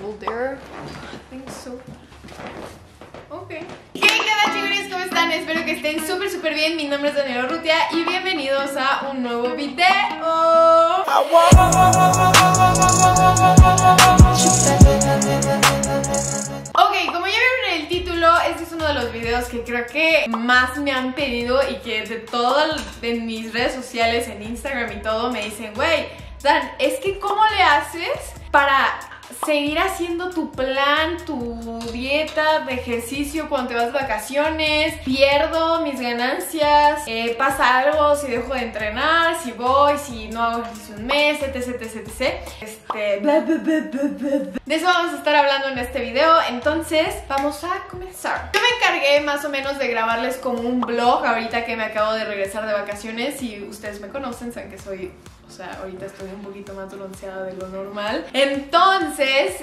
cold there. I think so. Okay. ¿Qué tal, chiquillos? ¿Cómo están? Espero que estén súper bien. Mi nombre es Daniela Rutia y bienvenidos a un nuevo video. Ok, como ya vieron el título, este es uno de los videos que creo que más me han pedido y que de todas mis redes sociales, en Instagram y todo, me dicen, güey, Dan, es que ¿cómo le haces para seguir haciendo tu plan, tu dieta de ejercicio cuando te vas de vacaciones? Pierdo mis ganancias, pasa algo si dejo de entrenar, si voy, si no hago ejercicio un mes, etc. De eso vamos a estar hablando en este video. Entonces vamos a comenzar. Yo me encargué más o menos de grabarles como un vlog ahorita que me acabo de regresar de vacaciones. Si ustedes me conocen, saben que soy... O sea, ahorita estoy un poquito más bronceada de lo normal. Entonces,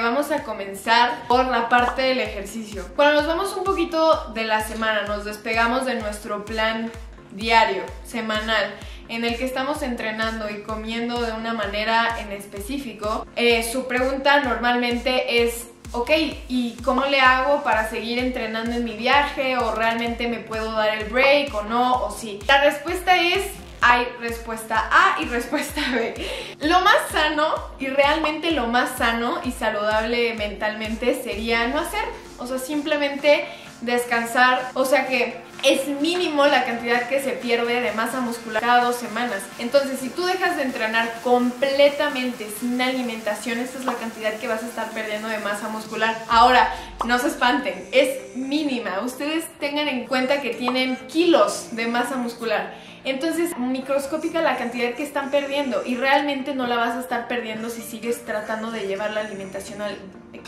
vamos a comenzar por la parte del ejercicio. Cuando nos vamos un poquito de la semana, nos despegamos de nuestro plan diario, semanal, en el que estamos entrenando y comiendo de una manera en específico, su pregunta normalmente es, ok, ¿y cómo le hago para seguir entrenando en mi viaje? ¿O realmente me puedo dar el break o no? ¿O sí? La respuesta es... hay respuesta A y respuesta B. Lo más sano y realmente lo más sano y saludable mentalmente sería no hacer, o sea, simplemente descansar, o sea que es mínimo la cantidad que se pierde de masa muscular cada 2 semanas. Entonces, si tú dejas de entrenar completamente sin alimentación, esta es la cantidad que vas a estar perdiendo de masa muscular. Ahora, no se espanten, es mínima. Ustedes tengan en cuenta que tienen kilos de masa muscular. Entonces, microscópica la cantidad que están perdiendo y realmente no la vas a estar perdiendo si sigues tratando de llevar la alimentación al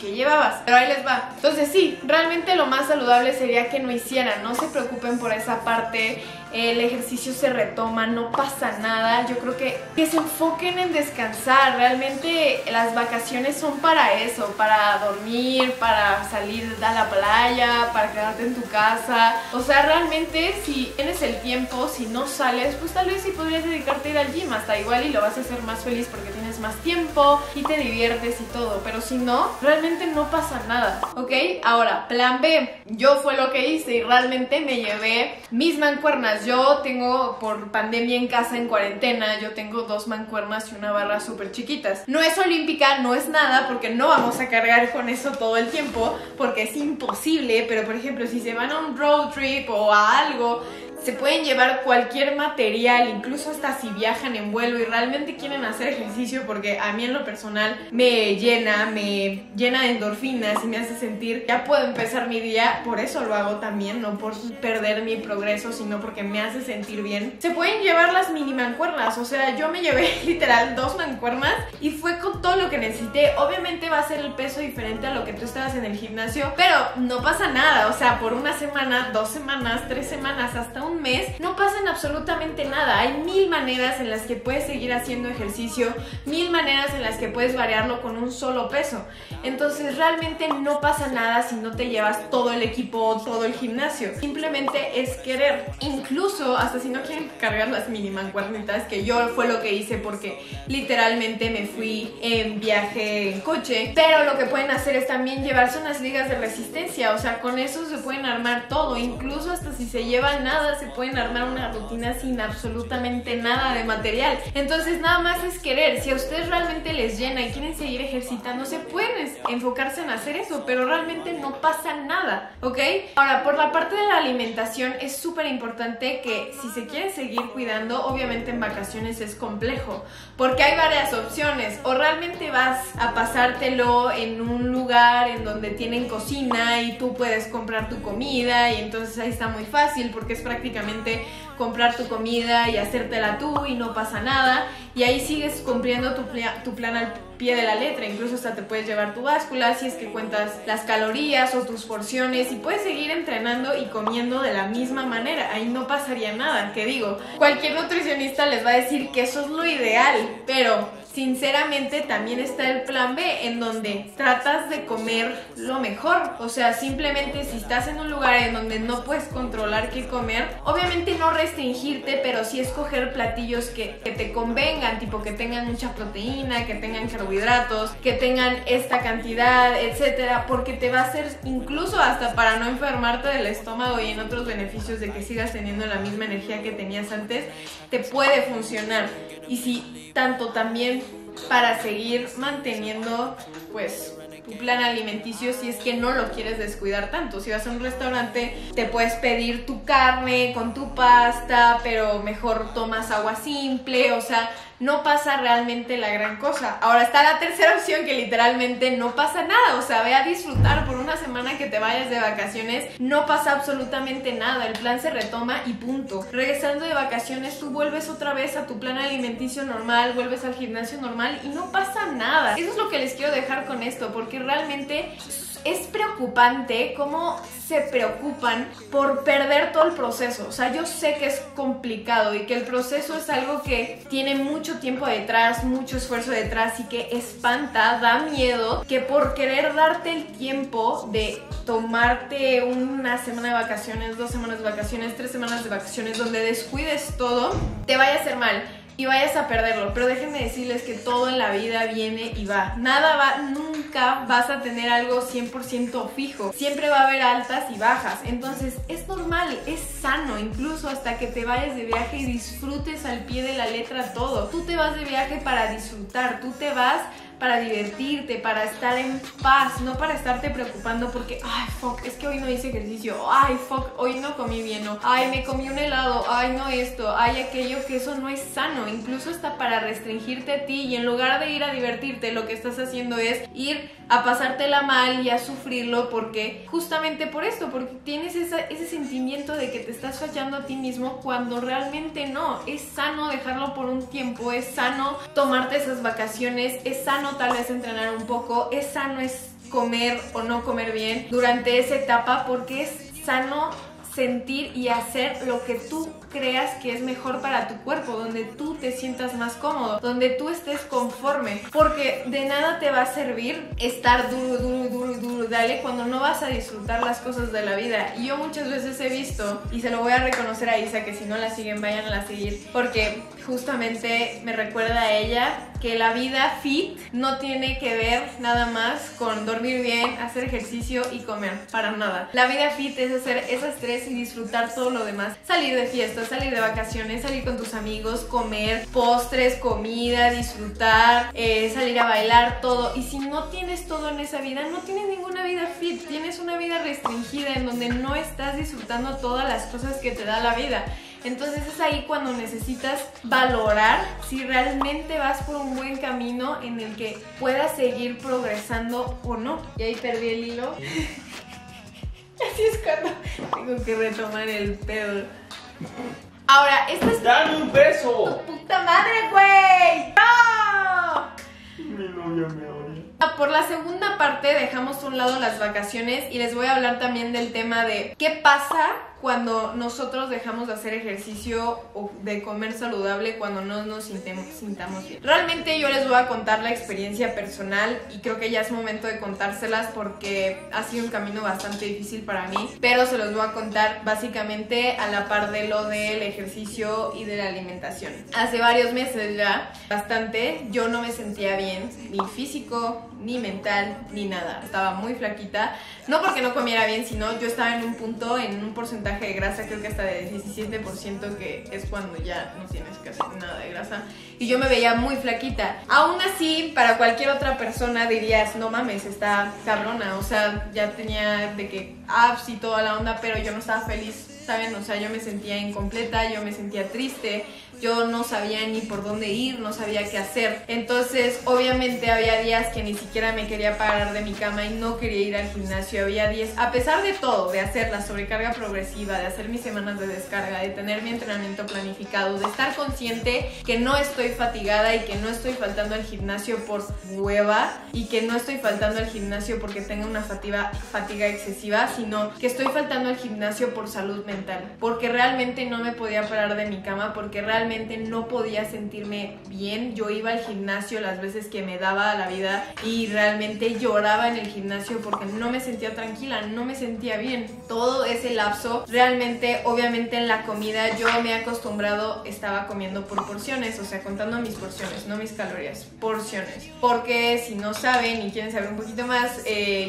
que llevabas. Pero ahí les va. Entonces sí, realmente lo más saludable sería que no hicieran, no se preocupen por esa parte, el ejercicio se retoma, no pasa nada. Yo creo que se enfoquen en descansar, realmente las vacaciones son para eso, para dormir, para salir a la playa, para quedarte en tu casa. O sea, realmente si tienes el tiempo, si no sales, pues tal vez sí podrías dedicarte a ir al gym, hasta igual y lo vas a hacer más feliz porque tienes más tiempo y te diviertes y todo, pero si no, realmente no pasa nada, ¿ok? Ahora, plan B. Yo fue lo que hice y realmente me llevé mis mancuernas. Yo tengo, por pandemia en casa, en cuarentena, yo tengo 2 mancuernas y una barra súper chiquitas. No es olímpica, no es nada, porque no vamos a cargar con eso todo el tiempo, porque es imposible, pero por ejemplo, si se van a un road trip o a algo... se pueden llevar cualquier material, incluso hasta si viajan en vuelo y realmente quieren hacer ejercicio, porque a mí en lo personal me llena de endorfinas y me hace sentir, ya puedo empezar mi día, por eso lo hago también, no por perder mi progreso, sino porque me hace sentir bien. Se pueden llevar las mini mancuernas, o sea, yo me llevé literal 2 mancuernas y fue con todo lo que necesité. Obviamente va a ser el peso diferente a lo que tú estabas en el gimnasio, pero no pasa nada, o sea, por 1 semana, 2 semanas, 3 semanas, hasta un mes, no pasan absolutamente nada. Hay 1000 maneras en las que puedes seguir haciendo ejercicio, 1000 maneras en las que puedes variarlo con un solo peso. Entonces realmente no pasa nada si no te llevas todo el equipo, todo el gimnasio. Simplemente es querer. Incluso hasta si no quieren cargar las mini mancuernitas, que yo fue lo que hice porque literalmente me fui en viaje en coche. Pero lo que pueden hacer es también llevarse unas ligas de resistencia, o sea, con eso se pueden armar todo. Incluso hasta si se lleva nada, se pueden armar una rutina sin absolutamente nada de material. Entonces nada más es querer. Si a ustedes realmente les llena y quieren seguir ejercitándose, pueden enfocarse en hacer eso, pero realmente no pasa nada, ¿ok? Ahora, por la parte de la alimentación, es súper importante que si se quieren seguir cuidando, obviamente en vacaciones es complejo, porque hay varias opciones. O realmente vas a pasártelo en un lugar en donde tienen cocina y tú puedes comprar tu comida, y entonces ahí está muy fácil porque es prácticamente comprar tu comida y hacértela tú y no pasa nada, y ahí sigues cumpliendo tu plan al pie de la letra. Incluso hasta te puedes llevar tu báscula si es que cuentas las calorías o tus porciones, y puedes seguir entrenando y comiendo de la misma manera, ahí no pasaría nada. Que digo, cualquier nutricionista les va a decir que eso es lo ideal, pero sinceramente también está el plan B, en donde tratas de comer lo mejor. O sea, simplemente si estás en un lugar en donde no puedes controlar qué comer, obviamente no restringirte, pero sí escoger platillos que te convengan, tipo que tengan mucha proteína, que tengan carbohidratos, que tengan esta cantidad, etcétera, porque te va a hacer, incluso hasta para no enfermarte del estómago y en otros beneficios de que sigas teniendo la misma energía que tenías antes, te puede funcionar. Y si tanto también para seguir manteniendo pues tu plan alimenticio, si es que no lo quieres descuidar tanto. Si vas a un restaurante te puedes pedir tu carne con tu pasta, pero mejor tomas agua simple, o sea, no pasa realmente la gran cosa. Ahora está la tercera opción, que literalmente no pasa nada, o sea, ve a disfrutar por una semana que te vayas de vacaciones, no pasa absolutamente nada, el plan se retoma y punto. Regresando de vacaciones tú vuelves otra vez a tu plan alimenticio normal, vuelves al gimnasio normal y no pasa nada. Eso es lo que les quiero dejar con esto, porque realmente es preocupante cómo se preocupan por perder todo el proceso. O sea, yo sé que es complicado y que el proceso es algo que tiene mucho tiempo detrás, mucho esfuerzo detrás, y que espanta, da miedo, que por querer darte el tiempo de tomarte una semana de vacaciones, 2 semanas de vacaciones, 3 semanas de vacaciones, donde descuides todo, te vaya a hacer mal y vayas a perderlo. Pero déjenme decirles que todo en la vida viene y va. Nada va, nunca vas a tener algo 100% fijo. Siempre va a haber altas y bajas. Entonces es normal, es sano, incluso hasta que te vayas de viaje y disfrutes al pie de la letra todo. Tú te vas de viaje para disfrutar, tú te vas para divertirte, para estar en paz, no para estarte preocupando porque ay, fuck, es que hoy no hice ejercicio, ay, fuck, hoy no comí bien, o ay, me comí un helado, ay, no esto, ay, aquello, que eso no es sano, incluso hasta para restringirte a ti, y en lugar de ir a divertirte, lo que estás haciendo es ir a pasártela mal y a sufrirlo, porque justamente por esto, porque tienes ese sentimiento de que te estás fallando a ti mismo cuando realmente no. Es sano dejarlo por un tiempo, es sano tomarte esas vacaciones, es sano tal vez entrenar un poco, es sano es comer o no comer bien durante esa etapa, porque es sano sentir y hacer lo que tú creas que es mejor para tu cuerpo, donde tú te sientas más cómodo, donde tú estés conforme, porque de nada te va a servir estar duro, dale, cuando no vas a disfrutar las cosas de la vida. Y yo muchas veces he visto, y se lo voy a reconocer a Isa, que si no la siguen, vayan a la seguir, porque justamente me recuerda a ella que la vida fit no tiene que ver nada más con dormir bien, hacer ejercicio y comer, para nada. La vida fit es hacer esas tres y disfrutar todo lo demás, salir de fiesta, salir de vacaciones, salir con tus amigos, comer postres, comida, disfrutar, salir a bailar, todo. Y si no tienes todo en esa vida, no tienes ninguna vida fit, tienes una vida restringida en donde no estás disfrutando todas las cosas que te da la vida. Entonces es ahí cuando necesitas valorar si realmente vas por un buen camino en el que puedas seguir progresando o no. Y ahí perdí el hilo. Así es cuando tengo que retomar el pedo. Ahora, esto es... ¡Dame un beso! ¡Tu puta madre, güey! ¡No! Mi novia me odia. Por la segunda parte dejamos a un lado las vacaciones y les voy a hablar también del tema de qué pasa cuando nosotros dejamos de hacer ejercicio o de comer saludable cuando no nos sintamos bien. Realmente yo les voy a contar la experiencia personal y creo que ya es momento de contárselas porque ha sido un camino bastante difícil para mí, pero se los voy a contar básicamente a la par de lo del ejercicio y de la alimentación. Hace varios meses ya, bastante, yo no me sentía bien, ni físico, ni mental, ni nada. Estaba muy flaquita, no porque no comiera bien, sino yo estaba en un punto, en un porcentaje de grasa, creo que hasta de 17%, que es cuando ya no tienes casi nada de grasa, y yo me veía muy flaquita. Aún así, para cualquier otra persona dirías, no mames, está cabrona, o sea, ya tenía de que abs y toda la onda, pero yo no estaba feliz, ¿saben? O sea, yo me sentía incompleta, yo me sentía triste, yo no sabía ni por dónde ir, no sabía qué hacer. Entonces, obviamente había días que ni siquiera me quería parar de mi cama y no quería ir al gimnasio. Había días, a pesar de todo, de hacer la sobrecarga progresiva, de hacer mis semanas de descarga, de tener mi entrenamiento planificado, de estar consciente que no estoy fatigada y que no estoy faltando al gimnasio por hueva y que no estoy faltando al gimnasio porque tengo una fatiga excesiva, sino que estoy faltando al gimnasio por salud mental, porque realmente no me podía parar de mi cama, porque realmente realmente no podía sentirme bien. Yo iba al gimnasio las veces que me daba la vida y realmente lloraba en el gimnasio porque no me sentía tranquila, no me sentía bien. Todo ese lapso, realmente, obviamente en la comida yo me he acostumbrado, estaba comiendo por porciones, o sea, contando mis porciones, no mis calorías, porciones. Porque si no saben y quieren saber un poquito más,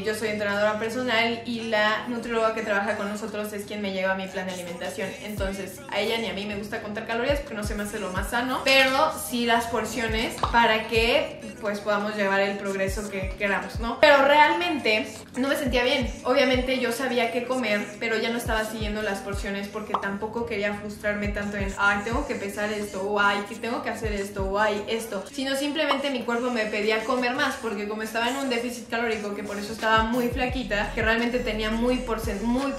yo soy entrenadora personal y la nutrióloga que trabaja con nosotros es quien me lleva a mi plan de alimentación. Entonces, a ella ni a mí me gusta contar calorías porque no se me hace lo más sano, pero sí las porciones para que pues podamos llevar el progreso que queramos, ¿no? Pero realmente no me sentía bien. Obviamente yo sabía qué comer, pero ya no estaba siguiendo las porciones porque tampoco quería frustrarme tanto en, ay, tengo que pesar esto, o ay, que tengo que hacer esto, o ay, esto, sino simplemente mi cuerpo me pedía comer más porque como estaba en un déficit calórico, que por eso estaba muy flaquita, que realmente tenía muy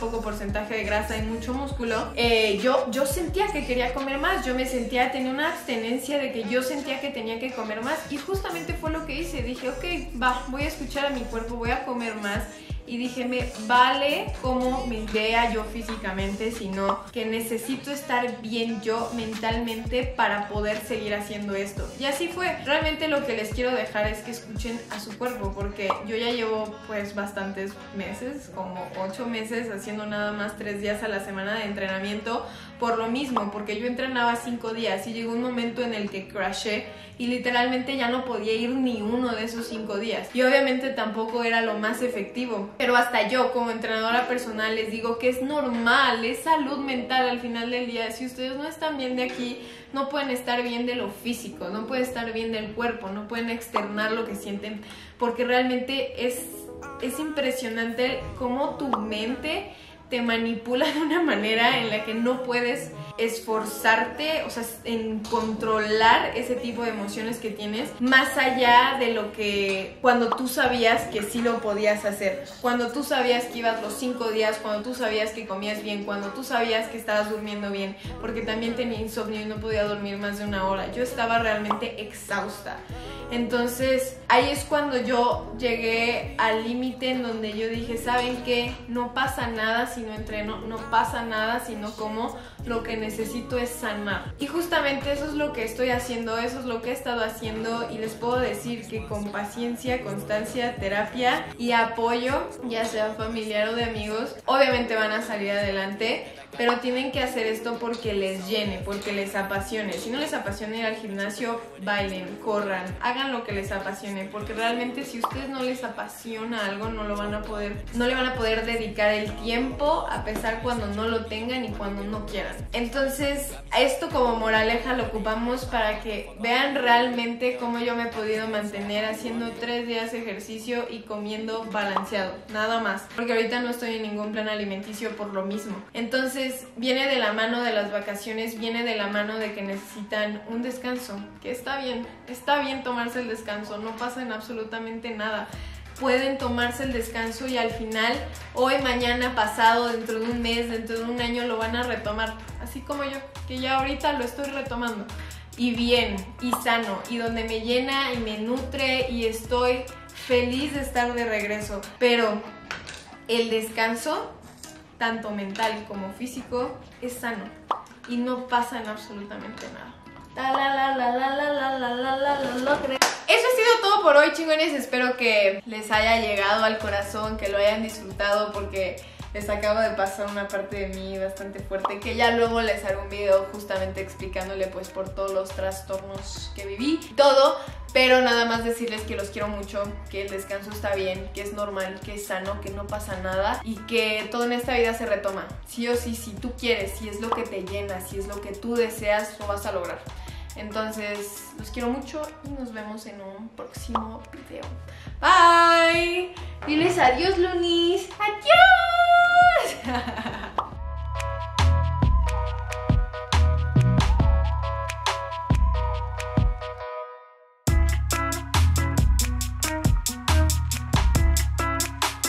poco porcentaje de grasa y mucho músculo, yo sentía que quería comer más, yo me sentía, tenía una abstenencia de que yo sentía que tenía que comer más y justamente fue lo que hice. Dije, ok, va, voy a escuchar a mi cuerpo, voy a comer más. Y dije, me vale cómo me vea yo físicamente, sino que necesito estar bien yo mentalmente para poder seguir haciendo esto. Y así fue. Realmente lo que les quiero dejar es que escuchen a su cuerpo, porque yo ya llevo pues bastantes meses, como 8 meses, haciendo nada más 3 días a la semana de entrenamiento por lo mismo, porque yo entrenaba 5 días y llegó un momento en el que crashé y literalmente ya no podía ir ni uno de esos 5 días. Y obviamente tampoco era lo más efectivo. Pero hasta yo como entrenadora personal les digo que es normal, es salud mental al final del día. Si ustedes no están bien de aquí, no pueden estar bien de lo físico, no pueden estar bien del cuerpo, no pueden externar lo que sienten, porque realmente es impresionante cómo tu mente te manipula de una manera en la que no puedes esforzarte, o sea, en controlar ese tipo de emociones que tienes, más allá de lo que cuando tú sabías que sí lo podías hacer, cuando tú sabías que ibas los 5 días, cuando tú sabías que comías bien, cuando tú sabías que estabas durmiendo bien, porque también tenía insomnio y no podía dormir más de 1 hora, yo estaba realmente exhausta. Entonces ahí es cuando yo llegué al límite en donde yo dije, ¿saben qué? No pasa nada si no entreno, no pasa nada si no como, lo que necesito es sanar. Y justamente eso es lo que estoy haciendo, eso es lo que he estado haciendo y les puedo decir que con paciencia, constancia, terapia y apoyo, ya sea familiar o de amigos, obviamente van a salir adelante, pero tienen que hacer esto porque les llene, porque les apasione. Si no les apasiona ir al gimnasio, bailen, corran, hagan lo que les apasione, porque realmente si a ustedes no les apasiona algo, no le van a poder dedicar el tiempo a pesar cuando no lo tengan y cuando no quieran. Entonces, esto como moraleja lo ocupamos para que vean realmente cómo yo me he podido mantener haciendo 3 días de ejercicio y comiendo balanceado, nada más, porque ahorita no estoy en ningún plan alimenticio por lo mismo. Entonces, viene de la mano de las vacaciones, viene de la mano de que necesitan un descanso, que está bien tomarse el descanso, no pasa en absolutamente nada. Pueden tomarse el descanso y al final, hoy, mañana, pasado, dentro de un mes, dentro de un año, lo van a retomar. Así como yo, que ya ahorita lo estoy retomando. Y bien, y sano, y donde me llena y me nutre y estoy feliz de estar de regreso. Pero el descanso, tanto mental como físico, es sano. Y no pasa en absolutamente nada. Eso ha sido todo por hoy, chingones. Espero que les haya llegado al corazón, que lo hayan disfrutado, porque les acabo de pasar una parte de mí bastante fuerte, que ya luego les haré un video justamente explicándole pues por todos los trastornos que viví, todo. Pero nada más decirles que los quiero mucho, que el descanso está bien, que es normal, que es sano, que no pasa nada y que todo en esta vida se retoma. Sí o sí, si tú quieres, si es lo que te llena, si es lo que tú deseas, lo vas a lograr. Entonces, los quiero mucho y nos vemos en un próximo video. Bye. Diles adiós, Luni.